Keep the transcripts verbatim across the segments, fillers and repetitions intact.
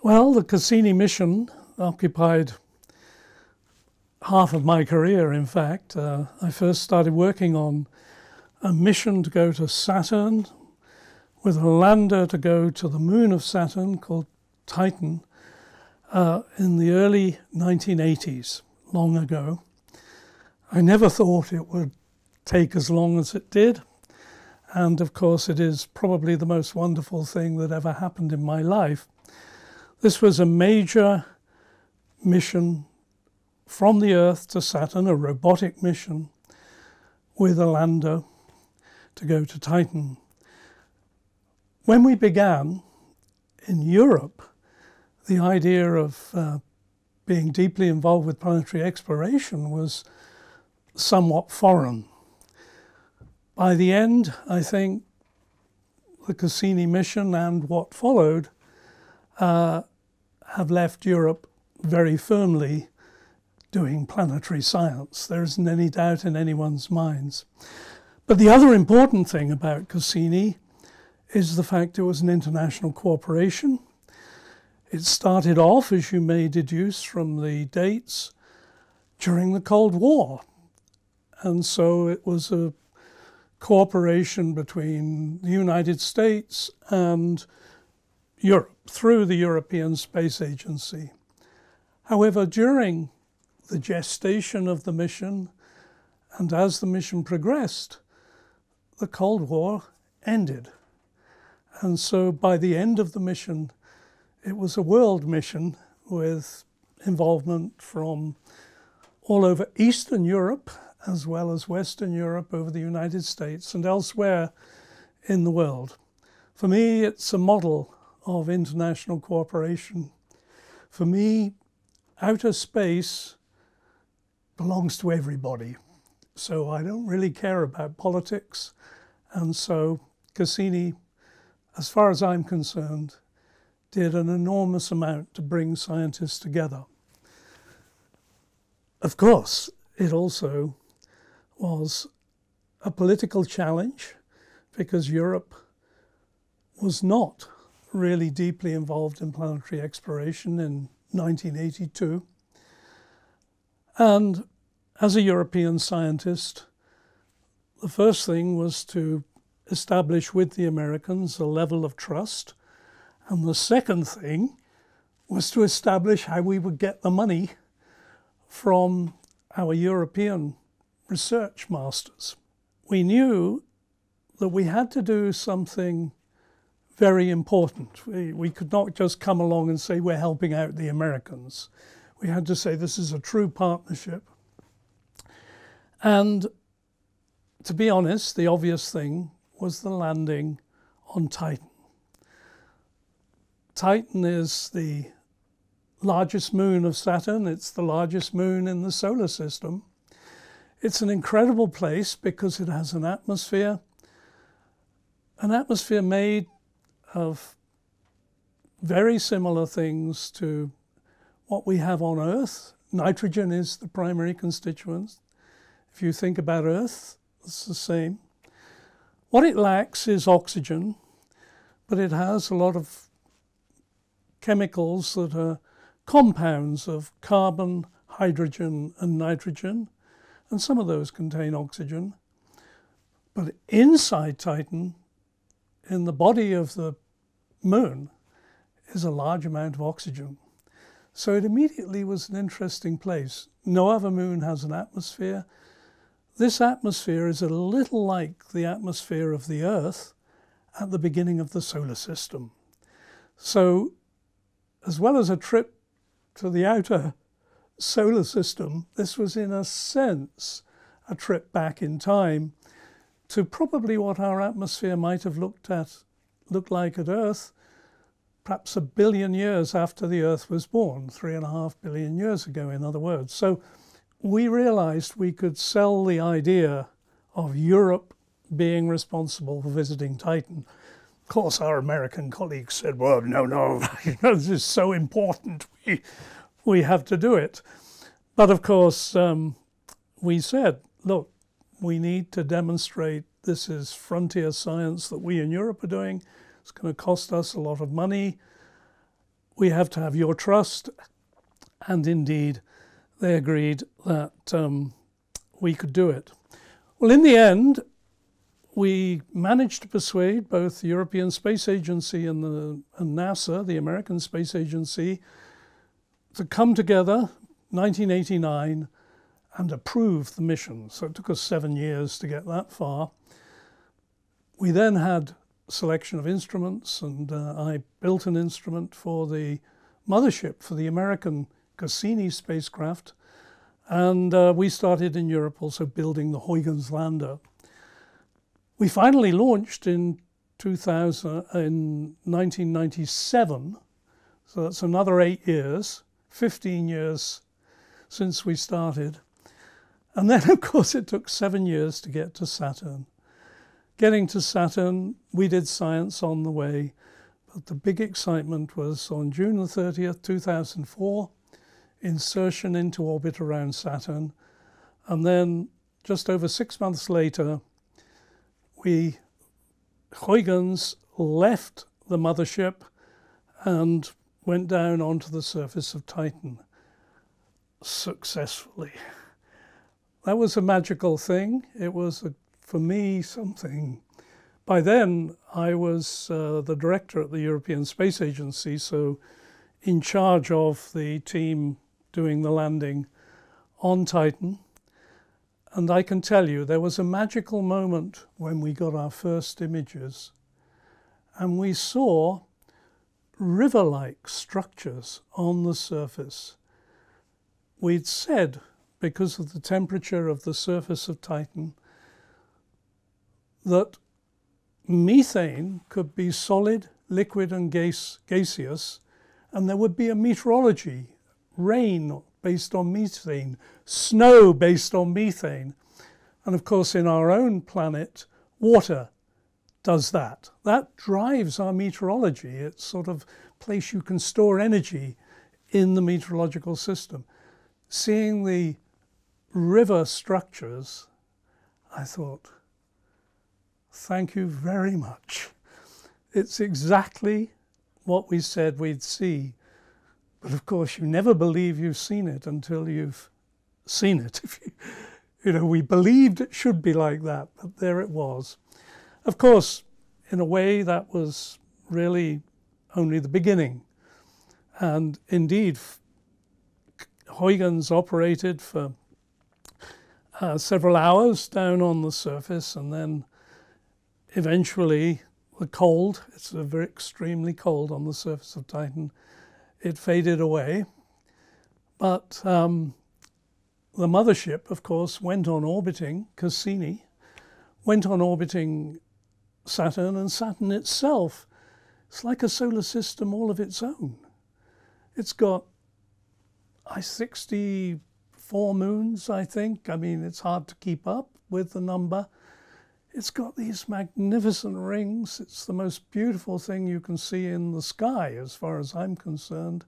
Well, the Cassini mission occupied half of my career, in fact. Uh, I first started working on a mission to go to Saturn with a lander to go to the moon of Saturn called Titan uh, in the early nineteen eighties, long ago. I never thought it would take as long as it did. And of course, it is probably the most wonderful thing that ever happened in my life. This was a major mission from the Earth to Saturn, a robotic mission with a lander to go to Titan. When we began in Europe, the idea of uh, being deeply involved with planetary exploration was somewhat foreign. By the end, I think the Cassini mission and what followed uh, have left Europe very firmly doing planetary science. There isn't any doubt in anyone's minds. But the other important thing about Cassini is the fact it was an international cooperation. It started off, as you may deduce from the dates, during the Cold War. And so it was a cooperation between the United States and Europe through the European Space Agency. However, during the gestation of the mission, and as the mission progressed, the Cold War ended. And so by the end of the mission, it was a world mission with involvement from all over Eastern Europe, as well as Western Europe, over the United States and elsewhere in the world. For me, it's a model of international cooperation. For me, outer space belongs to everybody. So I don't really care about politics. And so Cassini, as far as I'm concerned, did an enormous amount to bring scientists together. Of course, it also was a political challenge because Europe was not really deeply involved in planetary exploration in nineteen eighty-two. And as a European scientist, the first thing was to establish with the Americans a level of trust. And the second thing was to establish how we would get the money from our European research masters. We knew that we had to do something very important. We, we could not just come along and say we're helping out the Americans. We had to say this is a true partnership. And to be honest, the obvious thing was the landing on Titan. Titan is the largest moon of Saturn. It's the largest moon in the solar system. It's an incredible place because it has an atmosphere, an atmosphere made of very similar things to what we have on Earth. Nitrogen is the primary constituent. If you think about Earth, it's the same. What it lacks is oxygen, but it has a lot of chemicals that are compounds of carbon, hydrogen, and nitrogen. And some of those contain oxygen. But inside Titan, in the body of the moon, is a large amount of oxygen. So it immediately was an interesting place. No other moon has an atmosphere. This atmosphere is a little like the atmosphere of the Earth at the beginning of the solar system. So as well as a trip to the outer solar system, this was in a sense a trip back in time to probably what our atmosphere might have looked at, looked like at Earth, perhaps a billion years after the Earth was born, three and a half billion years ago, in other words. So we realized we could sell the idea of Europe being responsible for visiting Titan. Of course, our American colleagues said, well, no, no, this is so important, we, we have to do it. But of course, um, we said, look, we need to demonstrate this is frontier science that we in Europe are doing. It's going to cost us a lot of money. We have to have your trust. And indeed, they agreed that um, we could do it. Well, in the end, we managed to persuade both the European Space Agency and, the, and NASA, the American Space Agency, to come together in nineteen eighty-nine and approve the mission. So it took us seven years to get that far. We then had a selection of instruments, and uh, I built an instrument for the mothership, for the American Cassini spacecraft. And uh, we started in Europe also building the Huygens lander. We finally launched in, two thousand, in nineteen ninety-seven, so that's another eight years, fifteen years since we started. And then, of course, it took seven years to get to Saturn. Getting to Saturn, we did science on the way, but the big excitement was on June the thirtieth, two thousand four, insertion into orbit around Saturn. And then just over six months later, we, Huygens, left the mothership and went down onto the surface of Titan successfully. That was a magical thing. It was, a, for me, something. By then, I was uh, the director at the European Space Agency, so in charge of the team doing the landing on Titan. And I can tell you, there was a magical moment when we got our first images and we saw river-like structures on the surface. We'd said, because of the temperature of the surface of Titan, that methane could be solid, liquid and gas, gaseous, and there would be a meteorology, rain based on methane, snow based on methane. And of course, in our own planet, water does that. That drives our meteorology. It's sort of a place you can store energy in the meteorological system. Seeing the river structures, I thought, thank you very much. It's exactly what we said we'd see. But of course, you never believe you've seen it until you've seen it. If you, you know, we believed it should be like that, but there it was. Of course, in a way, that was really only the beginning. And indeed, Huygens operated for uh, several hours down on the surface, and then eventually the cold, it's a very extremely cold on the surface of Titan, it faded away. But um, the mothership, of course, went on orbiting, Cassini, went on orbiting Saturn, and Saturn itself, it's like a solar system all of its own. It's got sixty-four moons, I think. I mean, it's hard to keep up with the number. It's got these magnificent rings. It's the most beautiful thing you can see in the sky, as far as I'm concerned.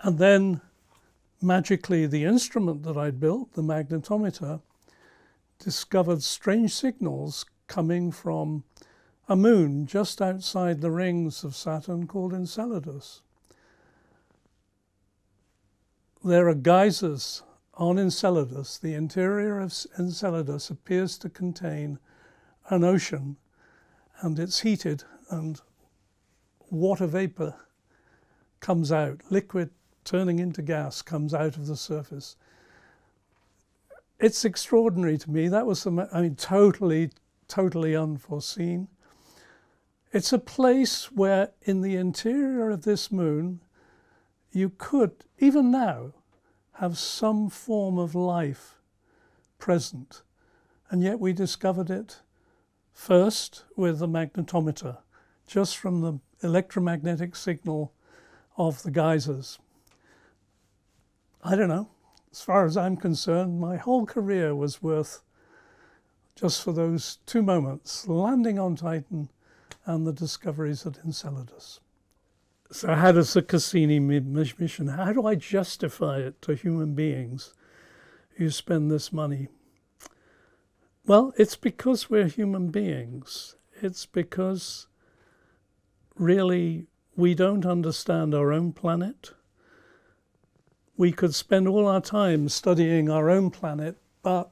And then, magically, the instrument that I built, the magnetometer, discovered strange signals coming from a moon just outside the rings of Saturn called Enceladus. There are geysers on Enceladus. The interior of Enceladus appears to contain an ocean, and it's heated and water vapor comes out, liquid turning into gas comes out of the surface. It's extraordinary to me. That was, the, I mean, totally, totally unforeseen. It's a place where in the interior of this moon, you could, even now, have some form of life present. And yet we discovered it first with the magnetometer, just from the electromagnetic signal of the geysers. I don't know, as far as I'm concerned, my whole career was worth just for those two moments, landing on Titan and the discoveries at Enceladus. So how does the Cassini mission, how do I justify it to human beings who spend this money? Well, it's because we're human beings. It's because really we don't understand our own planet. We could spend all our time studying our own planet, but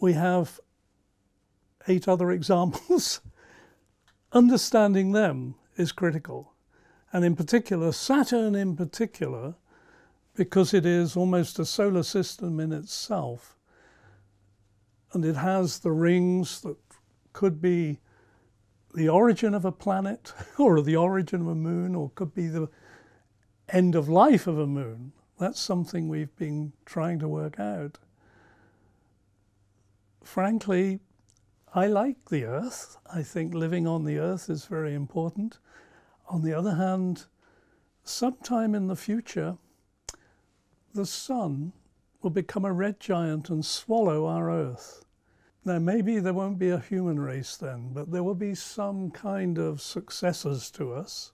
we have eight other examples. Understanding them is critical. And in particular, Saturn in particular, because it is almost a solar system in itself, and it has the rings that could be the origin of a planet or the origin of a moon, or could be the end of life of a moon. That's something we've been trying to work out. Frankly, I like the Earth. I think living on the Earth is very important. On the other hand, sometime in the future, the Sun will become a red giant and swallow our Earth. Now, maybe there won't be a human race then, but there will be some kind of successors to us.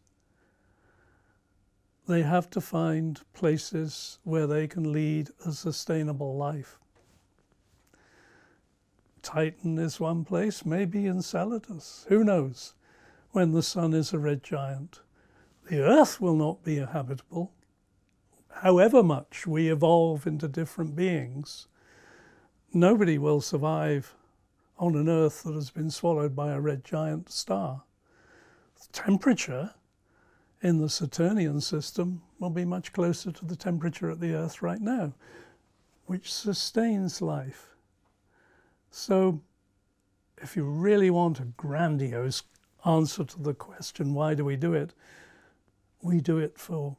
They have to find places where they can lead a sustainable life. Titan is one place, maybe Enceladus, who knows, when the Sun is a red giant. The Earth will not be habitable, however much we evolve into different beings. Nobody will survive on an Earth that has been swallowed by a red giant star. The temperature in the Saturnian system will be much closer to the temperature at the Earth right now, which sustains life. So if you really want a grandiose answer to the question, why do we do it? We do it for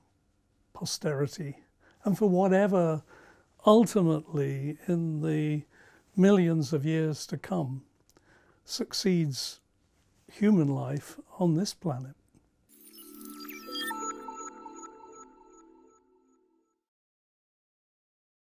posterity and for whatever ultimately in the millions of years to come succeeds human life on this planet.